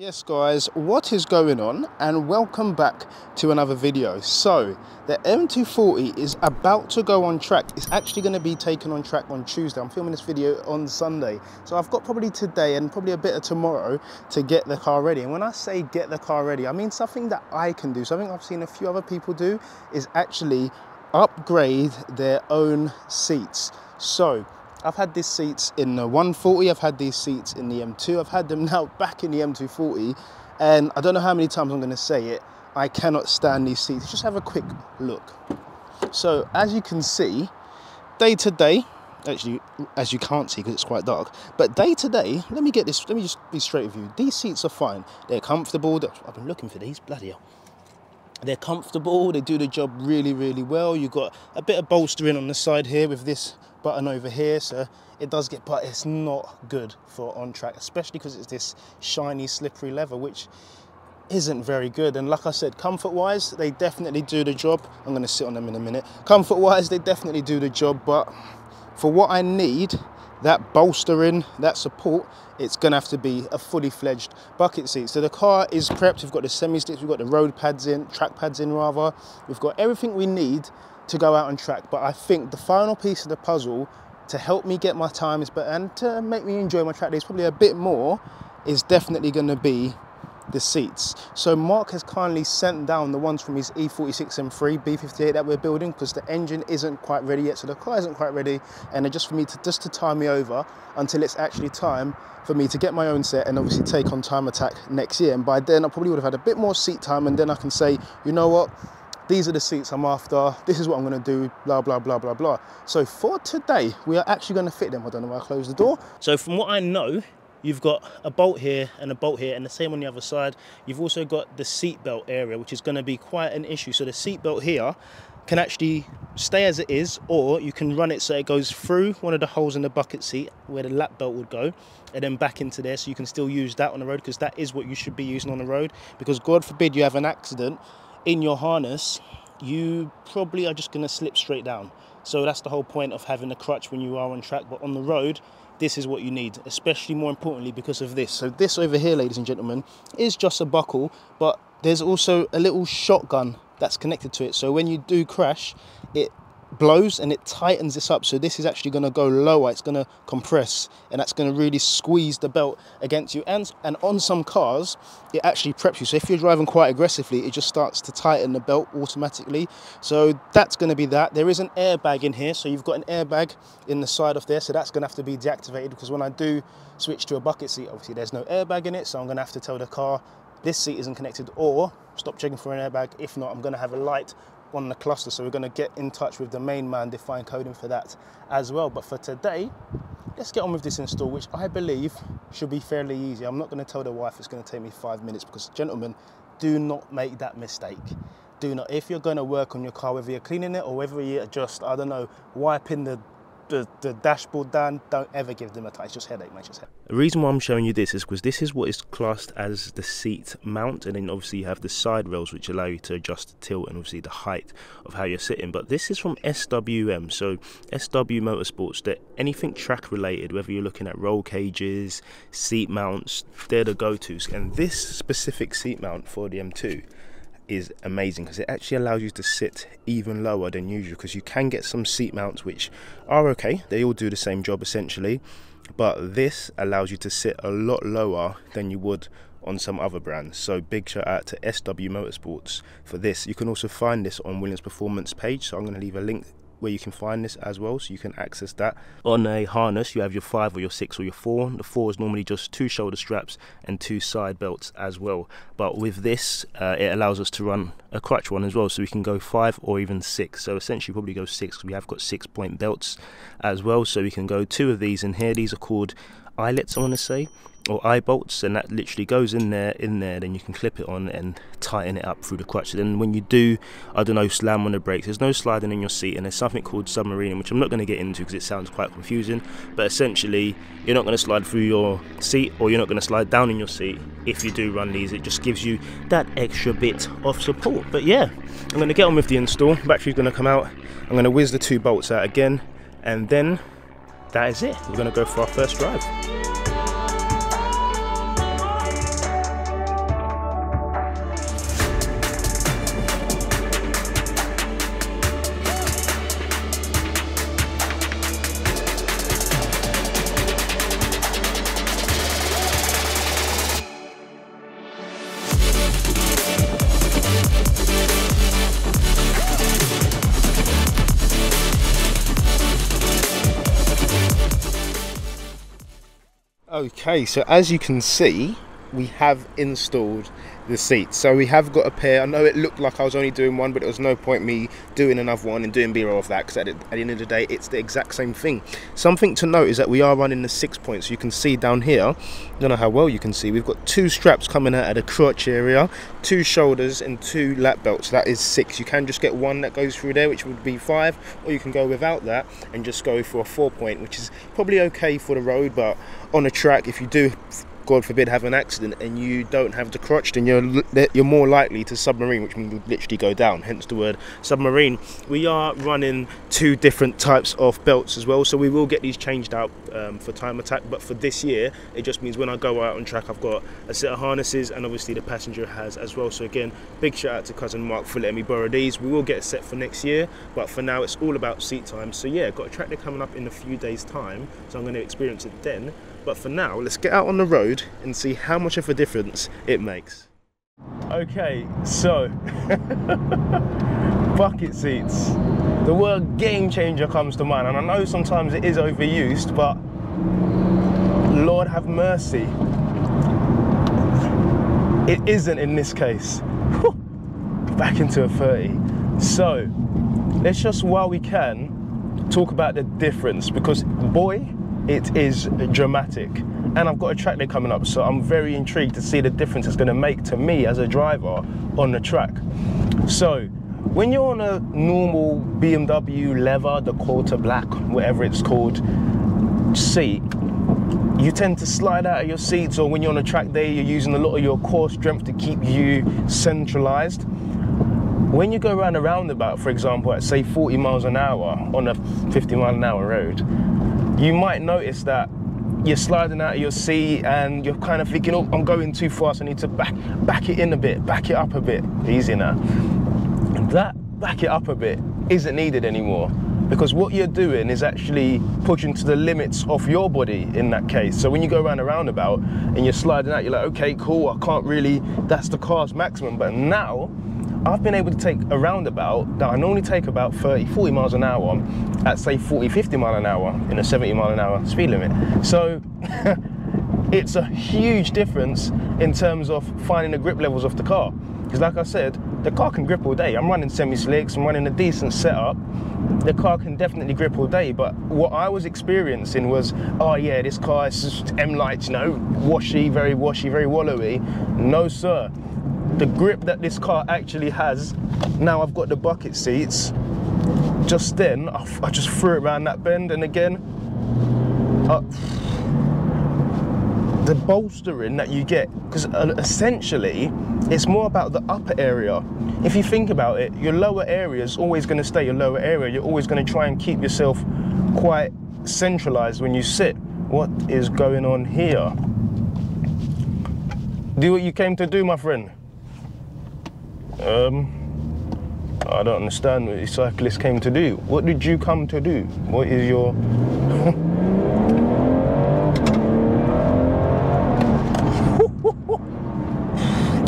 Yes guys, what is going on, and welcome back to another video. So the M240 is about to go on track. It's actually going to be taken on track on Tuesday. I'm filming this video on Sunday, so I've got probably today and probably a bit of tomorrow to get the car ready. And when I say get the car ready, I mean something that I can do, something I've seen a few other people do, is actually upgrade their own seats. So I've had these seats in the 140, I've had these seats in the M2, I've had them now back in the M240, and I don't know how many times I'm going to say it, I cannot stand these seats. Just have a quick look. So as you can see, day to day, actually as you can't see because it's quite dark, but day to day, let me just be straight with you, these seats are fine, they're comfortable. I've been looking for these, bloody hell. They're comfortable, they do the job really, really well. You've got a bit of bolstering on the side here with this button over here, so it does get, but it's not good for on track, especially because it's this shiny, slippery leather, which isn't very good. And like I said, comfort-wise, they definitely do the job. I'm going to sit on them in a minute. Comfort-wise, they definitely do the job, but for what I need, that bolstering, that support, it's going to have to be a fully fledged bucket seat. So the car is prepped. We've got the semi-sticks, we've got the road pads in, track pads in rather. We've got everything we need to go out on track. But I think the final piece of the puzzle to help me get my times better and to make me enjoy my track days probably a bit more is definitely going to be the seats. So Mark has kindly sent down the ones from his E46 M3 B58 that we're building, because the engine isn't quite ready yet, so the car isn't quite ready, and they're just for me to tie me over until it's actually time for me to get my own set and obviously take on Time Attack next year. And by then I probably would have had a bit more seat time, and then I can say, you know what, these are the seats I'm after, this is what I'm going to do, blah, blah, blah, blah, blah. So for today, we are actually going to fit them. I don't know why I closed the door. So from what I know, you've got a bolt here and a bolt here, and the same on the other side. You've also got the seat belt area, which is going to be quite an issue. So the seat belt here can actually stay as it is, or you can run it so it goes through one of the holes in the bucket seat where the lap belt would go, and then back into there, so you can still use that on the road, because that is what you should be using on the road. Because God forbid you have an accident in your harness, you probably are just going to slip straight down. So that's the whole point of having a crutch when you are on track. But on the road, this is what you need, especially more importantly because of this. So this over here, ladies and gentlemen, is just a buckle, but there's also a little shotgun that's connected to it. So when you do crash, it blows and it tightens this up. So this is actually going to go lower, it's going to compress, and that's going to really squeeze the belt against you. And on some cars, it actually preps you. So if you're driving quite aggressively, it just starts to tighten the belt automatically. So that's going to be that. There is an airbag in here, so you've got an airbag in the side of there, so that's going to have to be deactivated, because when I do switch to a bucket seat, obviously there's no airbag in it, so I'm going to have to tell the car this seat isn't connected, or stop checking for an airbag. If not, I'm going to have a light on the cluster. So we're going to get in touch with the main man, DefineCoding, for that as well. But for today, let's get on with this install, which I believe should be fairly easy. I'm not going to tell the wife it's going to take me 5 minutes, because gentlemen, do not make that mistake. Do not. If you're going to work on your car, whether you're cleaning it or whether you're just, I don't know, wiping the dashboard down, don't ever give them a tie. It's just headache, mate. Just headache. The reason why I'm showing you this is because this is what is classed as the seat mount, and then obviously you have the side rails which allow you to adjust the tilt and obviously the height of how you're sitting. But this is from SWM, so SW Motorsports. That anything track related, whether you're looking at roll cages, seat mounts, they're the go-tos. And this specific seat mount for the M2 is amazing, because it actually allows you to sit even lower than usual, because you can get some seat mounts which are okay, they all do the same job essentially, but this allows you to sit a lot lower than you would on some other brands. So big shout out to SW Motorsports for this. You can also find this on Williams Performance page, so I'm going to leave a link where you can find this as well, so you can access that. On a harness, you have your 5 or your 6 or your 4. The 4 is normally just 2 shoulder straps and 2 side belts as well. But with this, it allows us to run a crutch one as well, so we can go 5 or even 6. So essentially probably go 6, because we have got 6-point belts as well. So we can go 2 of these in here. These are called eyelets, I want to say, or eye bolts, and that literally goes in there, then you can clip it on and tighten it up through the crutch. Then when you do, I don't know, slam on the brakes, there's no sliding in your seat, and there's something called submarining, which I'm not going to get into because it sounds quite confusing, but essentially you're not going to slide through your seat, or you're not going to slide down in your seat if you do run these. It just gives you that extra bit of support. But yeah, I'm going to get on with the install. Battery's going to come out, I'm going to whiz the 2 bolts out again, and then that is it. We're going to go for our first drive. Okay, so as you can see, we have installed the seats. So we have got a pair. I know it looked like I was only doing one, but there was no point me doing another one and doing b-roll of that, because at the end of the day, it's the exact same thing. Something to note is that we are running the 6-point. So you can see down here, I don't know how well you can see, we've got 2 straps coming out of the crotch area, 2 shoulders and 2 lap belts. That is 6. You can just get one that goes through there, which would be 5, or you can go without that and just go for a 4-point, which is probably okay for the road, but on a track, if you do, God forbid, have an accident and you don't have the crotch, then you're more likely to submarine, which means you literally go down, hence the word submarine. We are running 2 different types of belts as well, so we will get these changed out for time attack, but for this year it just means when I go out on track, I've got a set of harnesses, and obviously the passenger has as well. So again, big shout out to cousin Mark for letting me borrow these. We will get a set for next year, but for now it's all about seat time. So yeah, got a track day coming up in a few days time, so I'm going to experience it then. But for now, let's get out on the road and see how much of a difference it makes. Okay, so bucket seats. The word game changer comes to mind, and I know sometimes it is overused, but Lord have mercy, it isn't in this case. Whew. Back into a 30. So let's just, while we can, talk about the difference, because boy, it is dramatic. And I've got a track day coming up, so I'm very intrigued to see the difference it's going to make to me as a driver on the track. So when you're on a normal BMW leather, the quarter black, whatever it's called, seat, you tend to slide out of your seats, or when you're on a track day, you're using a lot of your core strength to keep you centralized. When you go around a roundabout, for example, at say 40 miles an hour on a 50 mile an hour road, you might notice that you're sliding out of your seat and you're kind of thinking, oh, I'm going too fast, I need to back it in a bit, back it up a bit. Easy now. That back it up a bit isn't needed anymore, because what you're doing is actually pushing to the limits of your body in that case. So when you go around a roundabout and you're sliding out, you're like, okay, cool, I can't really, that's the car's maximum. But now, I've been able to take a roundabout that I normally take about 30, 40 miles an hour at say 40, 50 mile an hour in a 70 mile an hour speed limit. So it's a huge difference in terms of finding the grip levels of the car. Because like I said, the car can grip all day. I'm running semi-slicks, I'm running a decent setup. The car can definitely grip all day, but what I was experiencing was, oh yeah, this car is just M-lights, you know, washy, very wallowy. No sir. The grip that this car actually has, now I've got the bucket seats, just then, I just threw it around that bend, and again, the bolstering that you get, because essentially, it's more about the upper area. If you think about it, your lower area is always going to stay your lower area. You're always going to try and keep yourself quite centralized when you sit. What is going on here? Do what you came to do, my friend. I don't understand what the cyclist came to do. What did you come to do? What is your...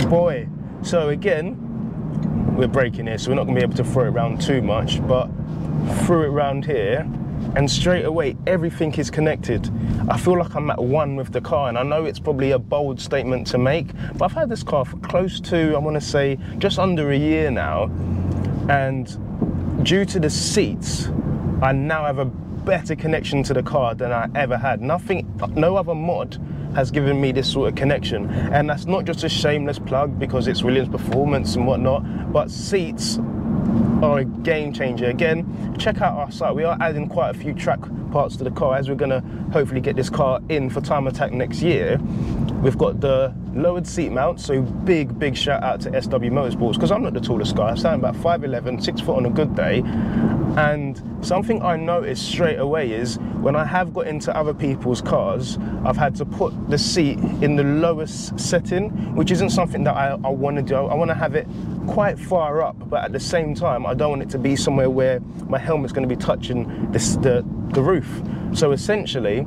Boy, so again, we're braking here, so we're not going to be able to throw it around too much, but throw it around here, and straight away, everything is connected. I feel like I'm at one with the car, and I know it's probably a bold statement to make, but I've had this car for close to, I want to say, just under a year now, and due to the seats, I now have a better connection to the car than I ever had. Nothing, no other mod has given me this sort of connection, and that's not just a shameless plug because it's Williams Performance and whatnot, but seats are a game changer. Again, check out our site. We are adding quite a few track parts to the car as we're gonna hopefully get this car in for time attack next year. We've got the lowered seat mount, so big shout out to SW Motorsports, because I'm not the tallest guy. I stand about 5'11", 6 foot on a good day. And something I noticed straight away is when I have got into other people's cars, I've had to put the seat in the lowest setting, which isn't something that I want to do. I want to have it quite far up, but at the same time, I don't want it to be somewhere where my helmet's going to be touching the roof. So essentially,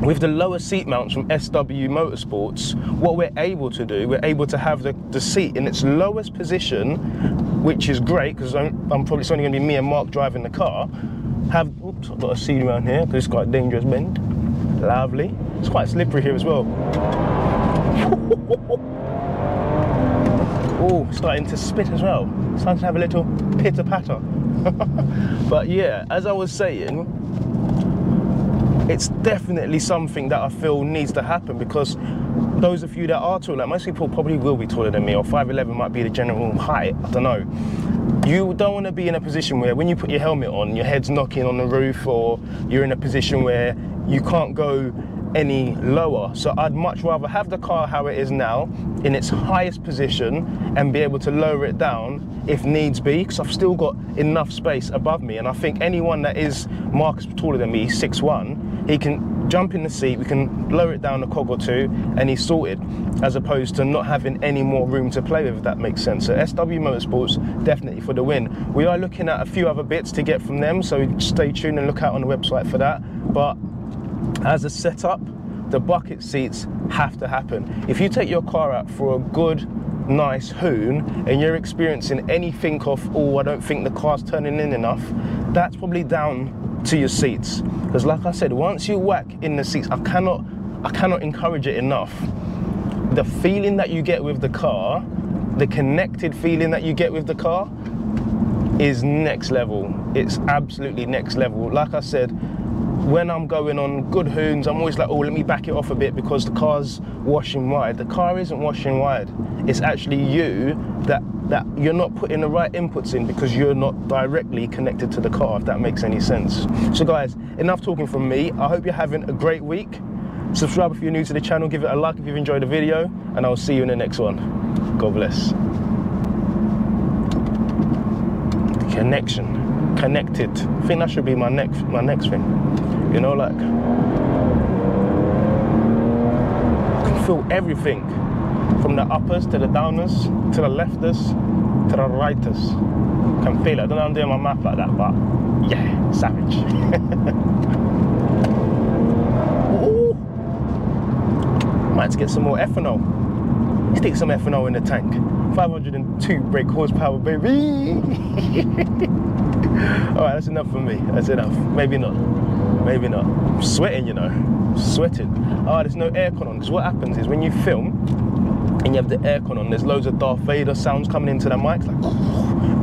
with the lower seat mounts from SW Motorsports, what we're able to do, we're able to have the seat in its lowest position, which is great, because I'm probably, it's only going to be me and Mark driving the car. Oops, I've got a seat around here, because it's quite a dangerous bend. Lovely. It's quite slippery here as well. Oh, starting to spit as well. Starting to have a little pitter-patter. But yeah, as I was saying, it's definitely something that I feel needs to happen, because those of you that are taller, like most people probably will be taller than me, or 5'11" might be the general height, I don't know. You don't want to be in a position where when you put your helmet on, your head's knocking on the roof, or you're in a position where you can't go any lower. So I'd much rather have the car how it is now, in its highest position, and be able to lower it down if needs be, because I've still got enough space above me. And I think anyone that is Marcus taller than me, 6'1", he can jump in the seat, we can lower it down a cog or two, and he's sorted, as opposed to not having any more room to play with, if that makes sense. So SW Motorsports, definitely for the win. We are looking at a few other bits to get from them, so stay tuned and look out on the website for that. But as a setup, the bucket seats have to happen. If you take your car out for a good, nice hoon, and you're experiencing anything of, oh, I don't think the car's turning in enough, that's probably down to your seats. Because like I said, once you whack in the seats, I cannot encourage it enough. The feeling that you get with the car, the connected feeling that you get with the car, is next level. It's absolutely next level. Like I said, when I'm going on good hoons, I'm always like, oh, let me back it off a bit because the car's washing wide. The car isn't washing wide. It's actually you that you're not putting the right inputs in, because you're not directly connected to the car, if that makes any sense. So guys, enough talking from me. I hope you're having a great week. Subscribe if you're new to the channel, give it a like if you've enjoyed the video, and I'll see you in the next one. God bless. Connection. Connected. I think that should be my next thing. You know, like, I can feel everything, from the uppers to the downers, to the lefters, to the righters. I can feel it. I don't know how I'm doing my map like that, but yeah, savage. Ooh. Might get some more ethanol. Let's stick some ethanol in the tank. 502 brake horsepower, baby. All right, that's enough for me. That's enough. Maybe not. Maybe not. I'm sweating, you know. I'm sweating. Ah, there's no aircon on. Because what happens is when you film and you have the aircon on, there's loads of Darth Vader sounds coming into the mics, like, oh,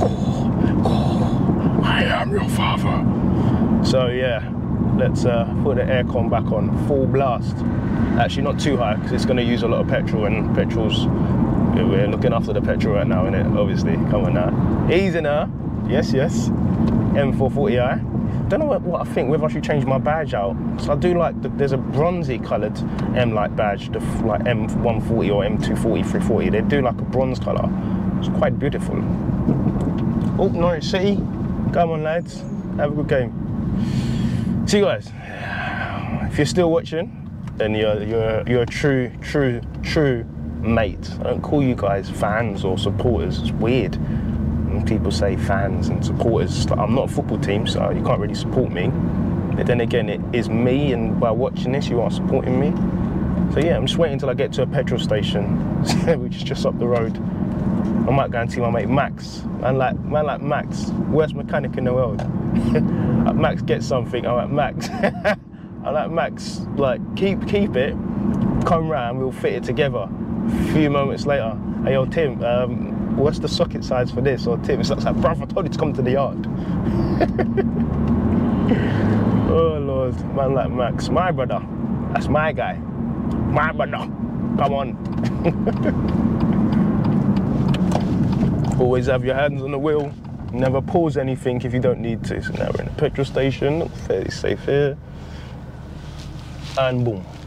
oh, oh, I am your father. So yeah, let's put the aircon back on full blast. Actually, not too high, because it's going to use a lot of petrol, and petrol's, we're looking after the petrol right now, innit? Obviously, come on now. Easy now. Yes, yes. M440i. Don't know what I think, whether I should change my badge out. So I do like, there's a bronzy coloured M-like badge, the, like M140 or M240, 340. They do like a bronze colour. It's quite beautiful. Oh, Norwich City. Come on, lads. Have a good game. See you guys. If you're still watching, then you're a true mate. I don't call you guys fans or supporters. It's weird. People say fans and supporters. I'm not a football team, so you can't really support me. But then again, it is me, and by watching this, you are supporting me. So yeah, I'm just waiting until I get to a petrol station, which is just up the road. I might go and see my mate Max. Man like Max, worst mechanic in the world. Max, get something. I'm like, Max. I like Max. Like, keep it. Come round, we'll fit it together. A few moments later, hey, yo, Tim. What's the socket size for this? Or Tim, it's like, bruv, I told you to come to the yard. Oh Lord, man like Max, my brother. That's my guy, my brother. Come on. Always have your hands on the wheel. Never pause anything if you don't need to. So now we're in a petrol station, fairly safe here. And boom.